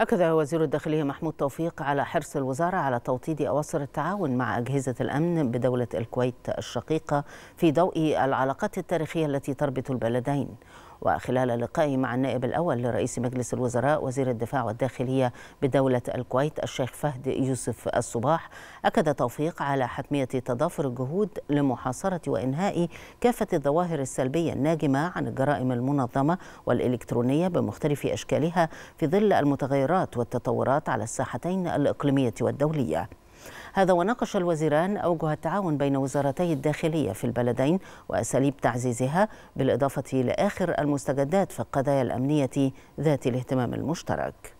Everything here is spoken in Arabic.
أكد وزير الداخلية محمود توفيق على حرص الوزارة على توطيد أواصر التعاون مع أجهزة الأمن بدولة الكويت الشقيقة في ضوء العلاقات التاريخية التي تربط البلدين. وخلال لقائي مع النائب الأول لرئيس مجلس الوزراء وزير الدفاع والداخلية بدولة الكويت الشيخ فهد يوسف الصباح، أكد توفيق على حتمية تضافر الجهود لمحاصرة وإنهاء كافة الظواهر السلبية الناجمة عن الجرائم المنظمة والإلكترونية بمختلف أشكالها في ظل المتغيرات والتطورات على الساحتين الإقليمية والدولية. هذا وناقش الوزيران أوجه التعاون بين وزارتي الداخلية في البلدين وأساليب تعزيزها، بالإضافة لآخر المستجدات في القضايا الأمنية ذات الاهتمام المشترك.